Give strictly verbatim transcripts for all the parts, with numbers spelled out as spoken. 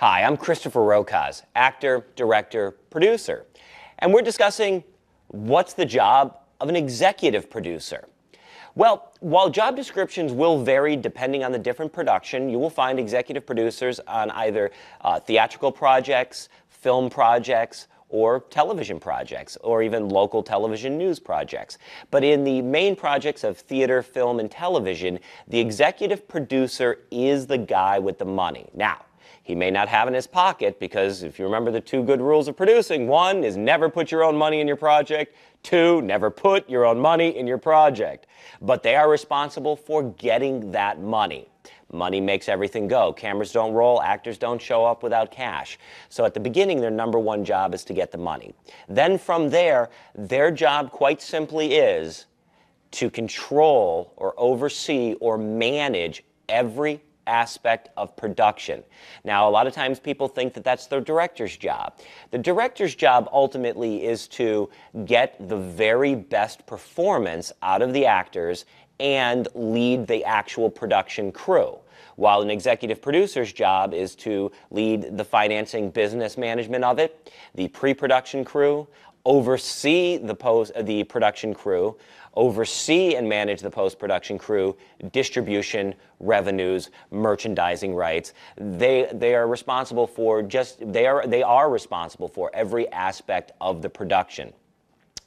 Hi, I'm Christopher Rokosz, actor, director, producer, and we're discussing what's the job of an executive producer. Well, while job descriptions will vary depending on the different production, you will find executive producers on either uh, theatrical projects, film projects, or television projects, or even local television news projects. But in the main projects of theater, film, and television, the executive producer is the guy with the money. Now, he may not have in his pocket because, if you remember the two good rules of producing, one is never put your own money in your project, two, never put your own money in your project. But they are responsible for getting that money. Money makes everything go. Cameras don't roll, actors don't show up without cash. So at the beginning, their number one job is to get the money. Then from there, their job quite simply is to control or oversee or manage every aspect of production. Now, a lot of times people think that that's the director's job. The director's job ultimately is to get the very best performance out of the actors and lead the actual production crew, while an executive producer's job is to lead the financing, business management of it, the pre-production crew, oversee the post, the production crew, oversee and manage the post-production crew, distribution, revenues, merchandising rights. They they are responsible for just they are they are responsible for every aspect of the production.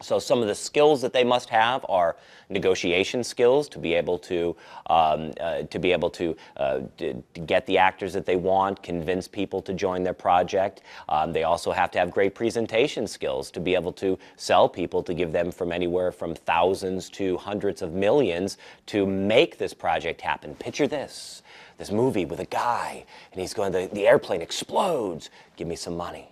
So some of the skills that they must have are negotiation skills to be able to um, uh, to be able to, uh, to get the actors that they want, convince people to join their project. Um, they also have to have great presentation skills to be able to sell people, to give them from anywhere from thousands to hundreds of millions to make this project happen. Picture this, this movie with a guy, and he's going, the, the airplane explodes, give me some money.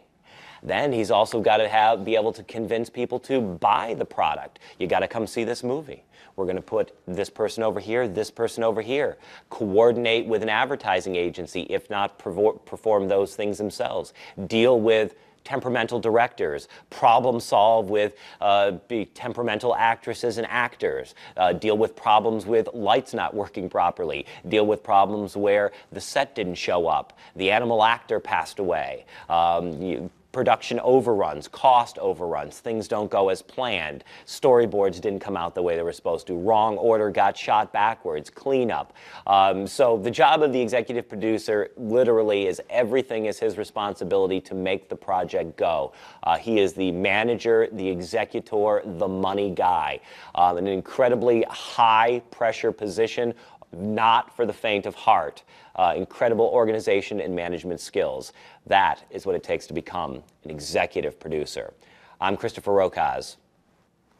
Then he's also got to have, be able to convince people to buy the product. You got to come see this movie. We're going to put this person over here, this person over here. Coordinate with an advertising agency, if not perform those things themselves. Deal with temperamental directors, problem solve with uh, temperamental actresses and actors, uh, deal with problems with lights not working properly, deal with problems where the set didn't show up, the animal actor passed away, um, you, production overruns, cost overruns, things don't go as planned, storyboards didn't come out the way they were supposed to, wrong order got shot backwards, cleanup. Um, so the job of the executive producer literally is everything is his responsibility to make the project go. Uh, he is the manager, the executor, the money guy. Um, an incredibly high pressure position, not for the faint of heart. Uh, incredible organization and management skills. That is what it takes to become an executive producer. I'm Christopher Rokosz.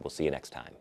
We'll see you next time.